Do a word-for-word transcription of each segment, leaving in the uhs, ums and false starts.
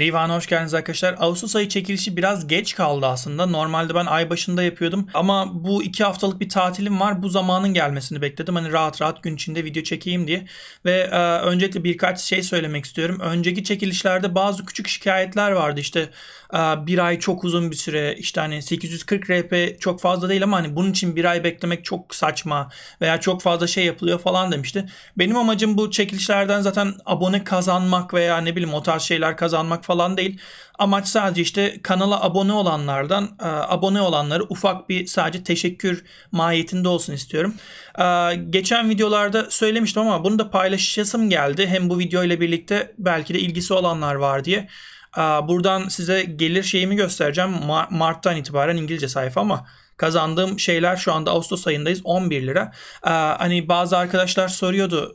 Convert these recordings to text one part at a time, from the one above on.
Divan'a hoş geldiniz arkadaşlar. Ağustos ayı çekilişi biraz geç kaldı aslında. Normalde ben ay başında yapıyordum. Ama bu iki haftalık bir tatilim var. Bu zamanın gelmesini bekledim. Hani rahat rahat gün içinde video çekeyim diye. Ve e, öncelikle birkaç şey söylemek istiyorum. Önceki çekilişlerde bazı küçük şikayetler vardı. İşte e, bir ay çok uzun bir süre. İşte hani sekiz yüz kırk R P çok fazla değil ama hani bunun için bir ay beklemek çok saçma. Veya çok fazla şey yapılıyor falan demişti. Benim amacım bu çekilişlerden zaten abone kazanmak veya ne bileyim o tarz şeyler kazanmak falan değil. Amaç sadece işte kanala abone olanlardan abone olanları ufak bir sadece teşekkür mahiyetinde olsun istiyorum. Geçen videolarda söylemiştim ama bunu da paylaşasım geldi. Hem bu video ile birlikte belki de ilgisi olanlar var diye. Buradan size gelir şeyimi göstereceğim. Mart'tan itibaren İngilizce sayfa ama kazandığım şeyler şu anda Ağustos ayındayız, on bir lira. Hani bazı arkadaşlar soruyordu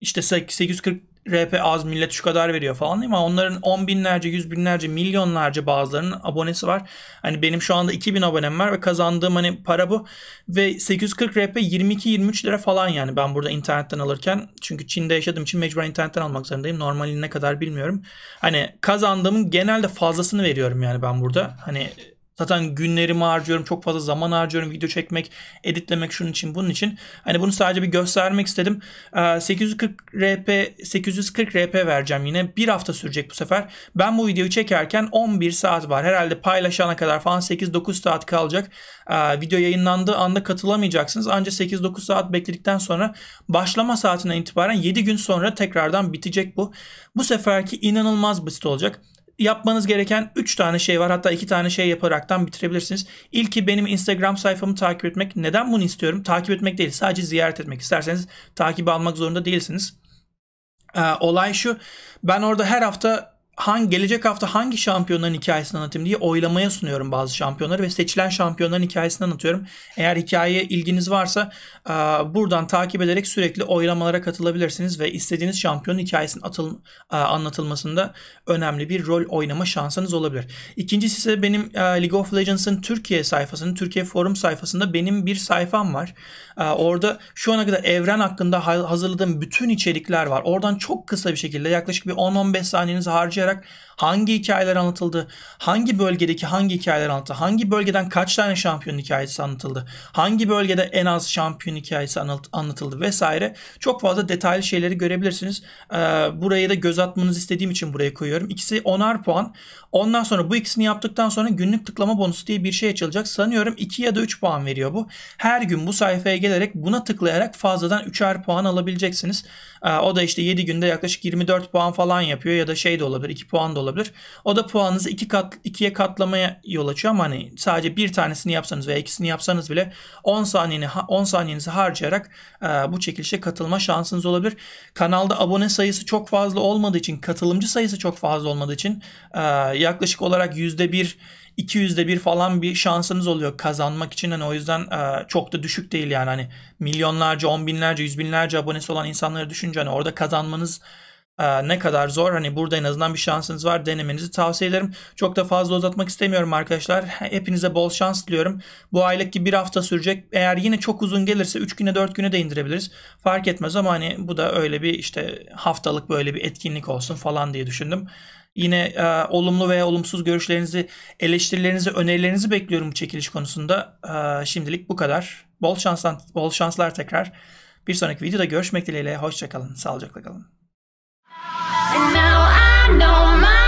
işte sekiz yüz kırk R P az, millet şu kadar veriyor falan değil mi? Onların on binlerce, yüz binlerce, milyonlarca bazılarının abonesi var. Hani benim şu anda iki bin abonem var ve kazandığım hani para bu. Ve sekiz yüz kırk R P yirmi iki yirmi üç lira falan yani ben burada internetten alırken. Çünkü Çin'de yaşadığım için mecburen internetten almak zorundayım. Normalini ne kadar bilmiyorum. Hani kazandığımın genelde fazlasını veriyorum yani ben burada. Hani zaten günlerimi harcıyorum, çok fazla zaman harcıyorum video çekmek, editlemek, şunun için bunun için. Hani bunu sadece bir göstermek istedim. sekiz yüz kırk R P sekiz yüz kırk R P vereceğim yine. Bir hafta sürecek bu sefer. Ben bu videoyu çekerken on bir saat var. Herhalde paylaşana kadar falan sekiz dokuz saat kalacak. Video yayınlandığı anda katılamayacaksınız. Ancak sekiz dokuz saat bekledikten sonra başlama saatinden itibaren yedi gün sonra tekrardan bitecek bu. Bu seferki inanılmaz basit olacak. Yapmanız gereken üç tane şey var. Hatta iki tane şey yaparaktan bitirebilirsiniz. İlki benim Instagram sayfamı takip etmek. Neden bunu istiyorum? Takip etmek değil. Sadece ziyaret etmek. İsterseniz takibi almak zorunda değilsiniz. Ee, olay şu. Ben orada her hafta hangi gelecek hafta hangi şampiyonların hikayesini anlatayım diye oylamaya sunuyorum bazı şampiyonları ve seçilen şampiyonların hikayesini anlatıyorum. Eğer hikayeye ilginiz varsa buradan takip ederek sürekli oylamalara katılabilirsiniz ve istediğiniz şampiyonun hikayesinin atıl, anlatılmasında önemli bir rol oynama şansınız olabilir. İkincisi ise benim League of Legends'ın Türkiye sayfasının, Türkiye forum sayfasında benim bir sayfam var. Orada şu ana kadar evren hakkında hazırladığım bütün içerikler var. Oradan çok kısa bir şekilde yaklaşık bir on on beş saniyenizi harcayarak hangi hikayeler anlatıldı, hangi bölgedeki hangi hikayeler anlatıldı, hangi bölgeden kaç tane şampiyon hikayesi anlatıldı, hangi bölgede en az şampiyon hikayesi anlatıldı vesaire çok fazla detaylı şeyleri görebilirsiniz. Buraya da göz atmanızı istediğim için buraya koyuyorum. İkisi onar puan. Ondan sonra bu ikisini yaptıktan sonra günlük tıklama bonusu diye bir şey açılacak. Sanıyorum iki ya da üç puan veriyor bu. Her gün bu sayfaya gelerek buna tıklayarak fazladan üçer puan alabileceksiniz. O da işte yedi günde yaklaşık yirmi dört puan falan yapıyor ya da şey de olabilir, iki puan da olabilir. O da puanınızı iki kat, ikiye katlamaya yol açıyor ama hani sadece bir tanesini yapsanız veya ikisini yapsanız bile on saniyenizi harcayarak bu çekilişe katılma şansınız olabilir. Kanalda abone sayısı çok fazla olmadığı için, katılımcı sayısı çok fazla olmadığı için yaklaşık olarak yüzde bir, iki yüzde bir falan bir şansınız oluyor kazanmak için. Hani o yüzden çok da düşük değil yani. Hani milyonlarca, on binlerce, yüz binlerce abonesi olan insanları düşünce hani orada kazanmanız Ee, ne kadar zor. Hani burada en azından bir şansınız var. Denemenizi tavsiye ederim. Çok da fazla uzatmak istemiyorum arkadaşlar. Hepinize bol şans diliyorum. Bu aylık gibi bir hafta sürecek. Eğer yine çok uzun gelirse üç güne dört güne de indirebiliriz. Fark etmez ama hani bu da öyle bir işte haftalık böyle bir etkinlik olsun falan diye düşündüm. Yine e, olumlu veya olumsuz görüşlerinizi, eleştirilerinizi, önerilerinizi bekliyorum bu çekiliş konusunda. E, şimdilik bu kadar. Bol şanslar, bol şanslar tekrar. Bir sonraki videoda görüşmek dileğiyle. Hoşça kalın. Sağlıcakla kalın. And now I know my